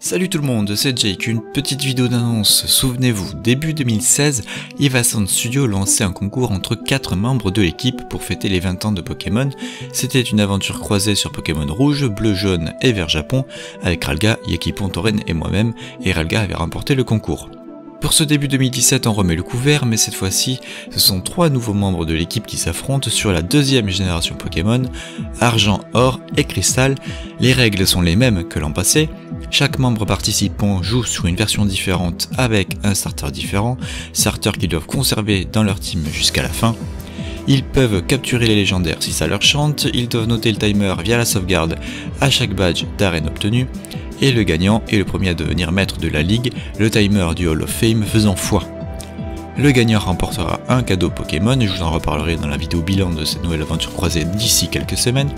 Salut tout le monde, c'est Jake, une petite vidéo d'annonce. Souvenez-vous, début 2016, Ivasound Studio lançait un concours entre 4 membres de l'équipe pour fêter les 20 ans de Pokémon. C'était une aventure croisée sur Pokémon Rouge, Bleu, Jaune et Vert Japon, avec Ralga, Yeki Pontoren et moi-même, et Ralga avait remporté le concours. Pour ce début 2017, on remet le couvert, mais cette fois-ci, ce sont 3 nouveaux membres de l'équipe qui s'affrontent sur la deuxième génération Pokémon, Argent, Or et Cristal. Les règles sont les mêmes que l'an passé. Chaque membre participant joue sur une version différente avec un starter différent, starter qu'ils doivent conserver dans leur team jusqu'à la fin. Ils peuvent capturer les légendaires si ça leur chante, ils doivent noter le timer via la sauvegarde à chaque badge d'arène obtenu, et le gagnant est le premier à devenir maître de la ligue, le timer du Hall of Fame faisant foi. Le gagnant remportera un cadeau Pokémon, et je vous en reparlerai dans la vidéo bilan de cette nouvelle aventure croisée d'ici quelques semaines.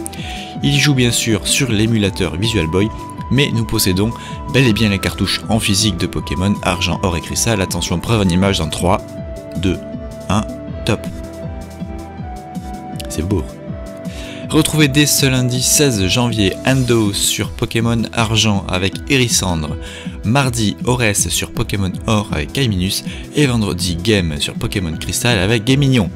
Il joue bien sûr sur l'émulateur Visual Boy, mais nous possédons bel et bien les cartouches en physique de Pokémon Argent, Or et Cristal. Attention, preuve en image dans 3, 2, 1, top. C'est beau. Retrouvez dès ce lundi 16 janvier Ando sur Pokémon Argent avec Erisandre, mardi Ores sur Pokémon Or avec Aiminus et vendredi Game sur Pokémon Cristal avec Germignon.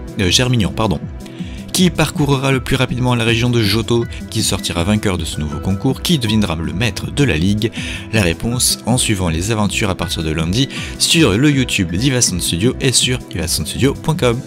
Qui parcourra le plus rapidement la région de Johto, qui sortira vainqueur de ce nouveau concours, qui deviendra le maître de la ligue? La réponse en suivant les aventures à partir de lundi sur le YouTube d'Ivasound Studio et sur ivastonestudio.com.